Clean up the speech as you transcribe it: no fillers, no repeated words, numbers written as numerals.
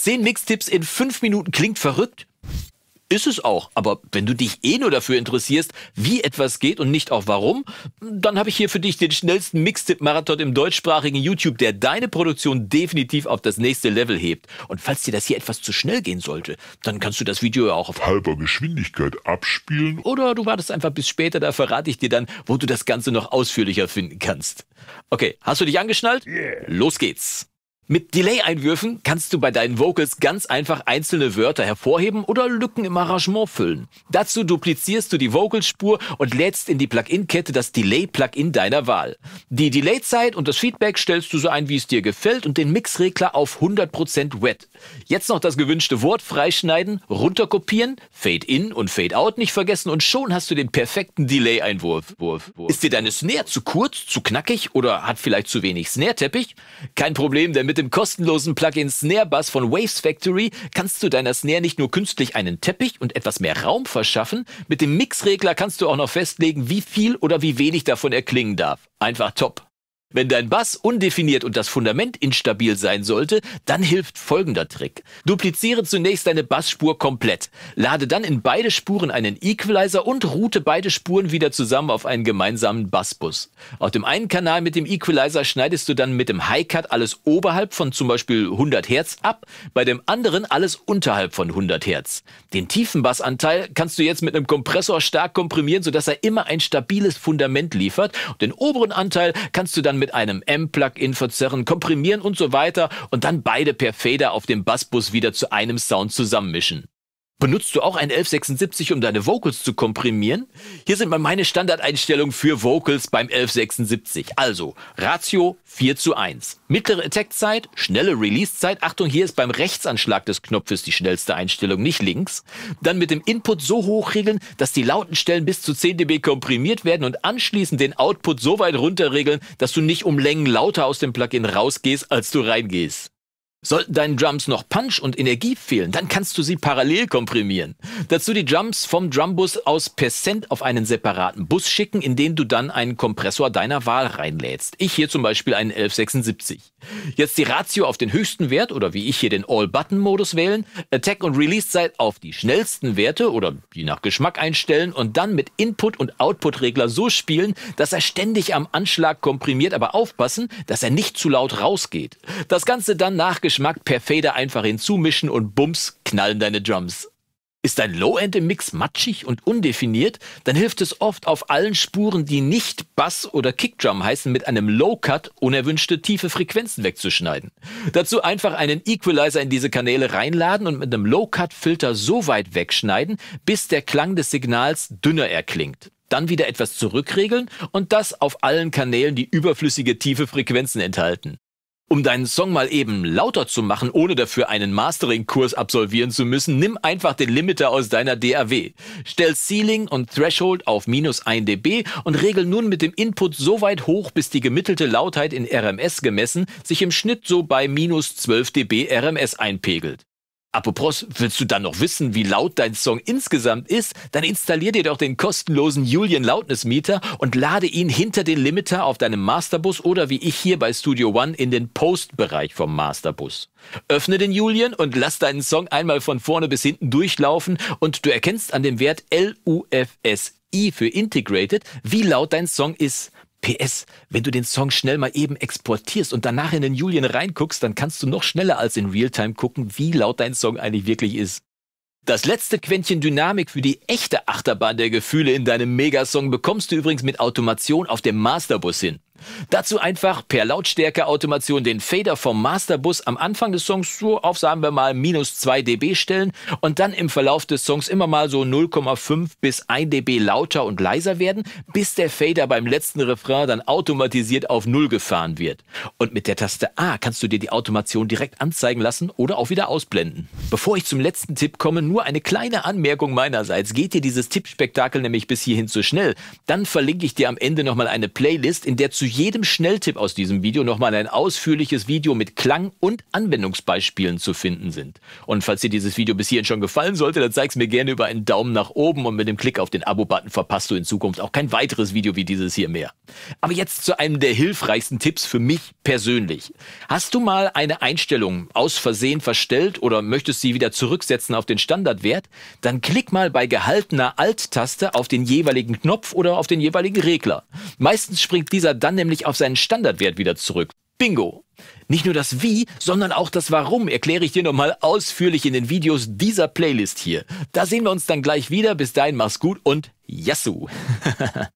10 Mixtipps in 5 Minuten klingt verrückt? Ist es auch, aber wenn du dich eh nur dafür interessierst, wie etwas geht und nicht auch warum, dann habe ich hier für dich den schnellsten Mixtape-Marathon im deutschsprachigen YouTube, der deine Produktion definitiv auf das nächste Level hebt. Und falls dir das hier etwas zu schnell gehen sollte, dann kannst du das Video ja auch auf halber Geschwindigkeit abspielen. Oder du wartest einfach bis später, da verrate ich dir dann, wo du das Ganze noch ausführlicher finden kannst. Okay, hast du dich angeschnallt? Yeah. Los geht's! Mit Delay-Einwürfen kannst du bei deinen Vocals ganz einfach einzelne Wörter hervorheben oder Lücken im Arrangement füllen. Dazu duplizierst du die Vocalspur und lädst in die Plugin-Kette das Delay-Plugin deiner Wahl. Die Delay-Zeit und das Feedback stellst du so ein, wie es dir gefällt, und den Mixregler auf 100% Wet. Jetzt noch das gewünschte Wort freischneiden, runterkopieren, Fade-In und Fade-Out nicht vergessen und schon hast du den perfekten Delay-Einwurf. Ist dir deine Snare zu kurz, zu knackig oder hat vielleicht zu wenig Snare-Teppich? Kein Problem, denn mit dem kostenlosen Plugin Snare Bus von Waves Factory kannst du deiner Snare nicht nur künstlich einen Teppich und etwas mehr Raum verschaffen, mit dem Mixregler kannst du auch noch festlegen, wie viel oder wie wenig davon erklingen darf. Einfach top. Wenn dein Bass undefiniert und das Fundament instabil sein sollte, dann hilft folgender Trick. Dupliziere zunächst deine Bassspur komplett. Lade dann in beide Spuren einen Equalizer und route beide Spuren wieder zusammen auf einen gemeinsamen Bassbus. Auf dem einen Kanal mit dem Equalizer schneidest du dann mit dem Hi-Cut alles oberhalb von zum Beispiel 100 Hertz ab, bei dem anderen alles unterhalb von 100 Hertz. Den tiefen Bassanteil kannst du jetzt mit einem Kompressor stark komprimieren, sodass er immer ein stabiles Fundament liefert. Und den oberen Anteil kannst du dann mit einem M-Plugin verzerren, komprimieren und so weiter und dann beide per Fader auf dem Bassbus wieder zu einem Sound zusammenmischen. Benutzt du auch ein 1176, um deine Vocals zu komprimieren? Hier sind mal meine Standardeinstellungen für Vocals beim 1176. Also, Ratio 4:1. Mittlere Attack-Zeit, schnelle Release-Zeit. Achtung, hier ist beim Rechtsanschlag des Knopfes die schnellste Einstellung, nicht links. Dann mit dem Input so hochregeln, dass die lauten Stellen bis zu 10 dB komprimiert werden und anschließend den Output so weit runterregeln, dass du nicht um Längen lauter aus dem Plugin rausgehst, als du reingehst. Sollten deinen Drums noch Punch und Energie fehlen, dann kannst du sie parallel komprimieren. Dazu die Drums vom Drumbus aus per Send auf einen separaten Bus schicken, in den du dann einen Kompressor deiner Wahl reinlädst. Ich hier zum Beispiel einen 1176. Jetzt die Ratio auf den höchsten Wert oder wie ich hier den All-Button-Modus wählen, Attack- und Release-Zeit auf die schnellsten Werte oder je nach Geschmack einstellen und dann mit Input- und Output-Regler so spielen, dass er ständig am Anschlag komprimiert, aber aufpassen, dass er nicht zu laut rausgeht. Das Ganze dann nach Geschmack per Fader einfach hinzumischen und bums, knallen deine Drums. Ist dein Low-End im Mix matschig und undefiniert, dann hilft es oft, auf allen Spuren, die nicht Bass oder Kickdrum heißen, mit einem Low-Cut unerwünschte tiefe Frequenzen wegzuschneiden. Dazu einfach einen Equalizer in diese Kanäle reinladen und mit einem Low-Cut-Filter so weit wegschneiden, bis der Klang des Signals dünner erklingt. Dann wieder etwas zurückregeln und das auf allen Kanälen, die überflüssige tiefe Frequenzen enthalten. Um deinen Song mal eben lauter zu machen, ohne dafür einen Mastering-Kurs absolvieren zu müssen, nimm einfach den Limiter aus deiner DAW. Stell Ceiling und Threshold auf -1 dB und regel nun mit dem Input so weit hoch, bis die gemittelte Lautheit in RMS gemessen sich im Schnitt so bei -12 dB RMS einpegelt. Apropos, willst du dann noch wissen, wie laut dein Song insgesamt ist? Dann installier dir doch den kostenlosen Julian Loudness Meter und lade ihn hinter den Limiter auf deinem Masterbus oder wie ich hier bei Studio One in den Post-Bereich vom Masterbus. Öffne den Julian und lass deinen Song einmal von vorne bis hinten durchlaufen und du erkennst an dem Wert LUFS für Integrated, wie laut dein Song ist. PS, wenn du den Song schnell mal eben exportierst und danach in den Julian reinguckst, dann kannst du noch schneller als in Realtime gucken, wie laut dein Song eigentlich wirklich ist. Das letzte Quäntchen Dynamik für die echte Achterbahn der Gefühle in deinem Megasong bekommst du übrigens mit Automation auf dem Masterbus hin. Dazu einfach per Lautstärke-Automation den Fader vom Masterbus am Anfang des Songs so auf, sagen wir mal, -2 dB stellen und dann im Verlauf des Songs immer mal so 0,5 bis 1 dB lauter und leiser werden, bis der Fader beim letzten Refrain dann automatisiert auf 0 gefahren wird. Und mit der Taste A kannst du dir die Automation direkt anzeigen lassen oder auch wieder ausblenden. Bevor ich zum letzten Tipp komme, nur eine kleine Anmerkung meinerseits. Geht dir dieses Tippspektakel nämlich bis hierhin zu schnell, dann verlinke ich dir am Ende nochmal eine Playlist, in der zu jedem Schnelltipp aus diesem Video nochmal ein ausführliches Video mit Klang- und Anwendungsbeispielen zu finden sind. Und falls dir dieses Video bis hierhin schon gefallen sollte, dann zeig's mir gerne über einen Daumen nach oben, und mit dem Klick auf den Abo-Button verpasst du in Zukunft auch kein weiteres Video wie dieses hier mehr. Aber jetzt zu einem der hilfreichsten Tipps für mich persönlich. Hast du mal eine Einstellung aus Versehen verstellt oder möchtest sie wieder zurücksetzen auf den Standardwert? Dann klick mal bei gehaltener Alt-Taste auf den jeweiligen Knopf oder auf den jeweiligen Regler. Meistens springt dieser dann nämlich auf seinen Standardwert wieder zurück. Bingo! Nicht nur das Wie, sondern auch das Warum erkläre ich dir nochmal ausführlich in den Videos dieser Playlist hier. Da sehen wir uns dann gleich wieder. Bis dahin, mach's gut und Yassou!